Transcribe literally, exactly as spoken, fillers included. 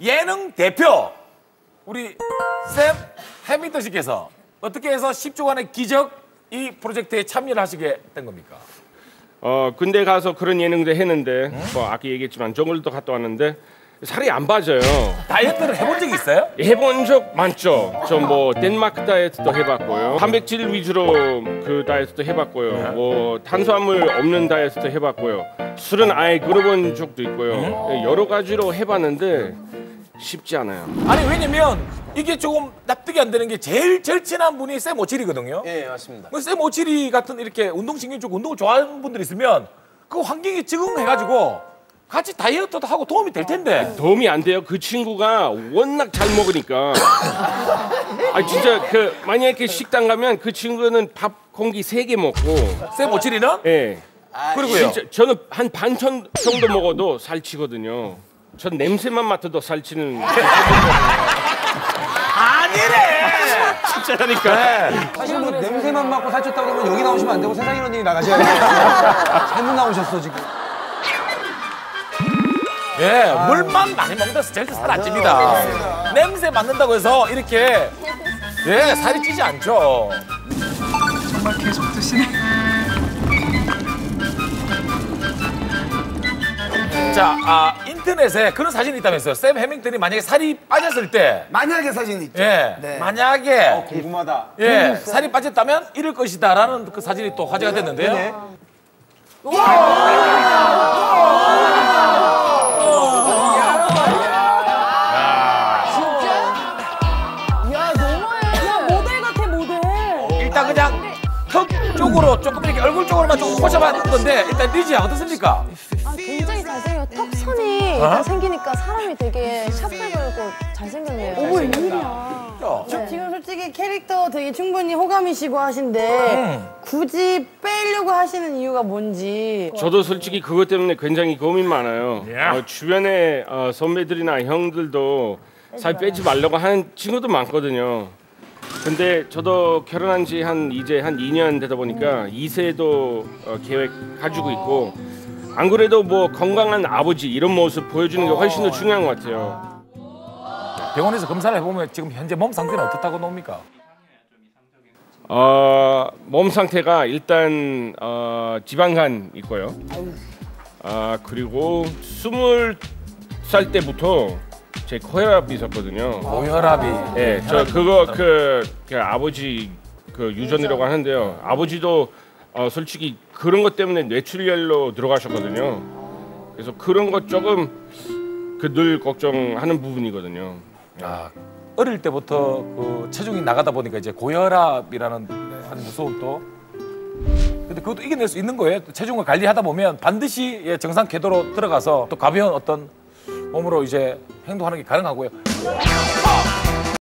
예능 대표 우리 샘 해밍턴 씨께서 어떻게 해서 십 주간의 기적 이 프로젝트에 참여를 하시게 된 겁니까? 어 군대 가서 그런 예능도 했는데 응? 뭐 아까 얘기했지만 정글도 갔다 왔는데 살이 안 빠져요. 다이어트를 해본 적이 있어요? 해본 적 많죠. 저 뭐 덴마크 다이어트도 해봤고요. 단백질 위주로 그 다이어트도 해봤고요. 네. 뭐 탄수화물 없는 다이어트도 해봤고요. 술은 아예 끊어본 적도 있고요. 네. 여러 가지로 해봤는데 쉽지 않아요. 아니 왜냐면 이게 조금 납득이 안 되는 게 제일 절친한 분이 샘 오체리거든요. 예, 맞습니다. 샘 오체리 같은 이렇게 운동신경 쪽 운동을 좋아하는 분들이 있으면 그 환경에 적응해가지고 같이 다이어트도 하고 도움이 될 텐데. 도움이 안 돼요. 그 친구가 워낙 잘 먹으니까. 아 진짜 그 만약에 식당 가면 그 친구는 밥 공기 세 개 먹고. 쌤 오칠이나? 예. 그리고요. 진짜 저는 한 반천 정도 먹어도 살치거든요. 전 냄새만 맡아도 살치는. 아니래. 진짜라니까. 네. 사실 뭐 냄새만 맡고 살쪘다고 그러면 여기 나오시면 안 되고 세상 이런 일이 나가셔야 돼요. 잘못 나오셨어 지금. 예, 아, 물만 많이 먹는다 스트레스 살 안 찝니다. 냄새 맡는다고 해서 이렇게 예, 살이 찌지 않죠. 정말 계속 드시네. 자, 아, 인터넷에 그런 사진이 있다면서요. 샘 해밍턴이 만약에 살이 빠졌을 때. 만약에 사진이 있죠. 예, 네. 만약에. 어, 궁금하다. 예, 살이 빠졌다면 이럴 것이다 라는 그 사진이 또 화제가 됐는데요. 네. 쪽으로 조금 이렇게 얼굴 쪽으로만 조금 꽂아봤는 건데 일단 리지야 어떻습니까? 아, 굉장히 잘생겨요. 턱선이 어? 생기니까 사람이 되게 샤프 보이고 잘생겼네요. 어머 웬일이야. 네. 지금 솔직히 캐릭터 되게 충분히 호감이시고 하신데 음. 굳이 빼려고 하시는 이유가 뭔지. 저도 솔직히 그것 때문에 굉장히 고민 많아요. Yeah. 어, 주변에 어, 선배들이나 형들도 살 빼지 말라고 하는 친구도 많거든요. 근데 저도 결혼한 지 한 이제 한 이 년 되다 보니까 이 세도 어, 계획 가지고 있고 안 그래도 뭐 건강한 아버지 이런 모습 보여주는 게 훨씬 더 중요한 것 같아요. 병원에서 검사를 해보면 지금 현재 몸 상태는 어떻다고 나옵니까? 어, 몸 상태가 일단 어, 지방간 있고요. 아 그리고 스무 살 때부터 제 고혈압이 있었거든요. 고혈압이. 예, 네, 저 그거 그, 그 아버지 그 유전이라고 하는데요. 아버지도 어, 솔직히 그런 것 때문에 뇌출혈로 들어가셨거든요. 그래서 그런 것 조금 그 늘 걱정하는 부분이거든요. 아 어릴 때부터 그 체중이 나가다 보니까 이제 고혈압이라는 아주 무서운 또. 근데 그것도 이겨낼 수 있는 거예요. 체중을 관리하다 보면 반드시 예, 정상 궤도로 들어가서 또 가벼운 어떤 몸으로 이제 행동하는 게 가능하고요.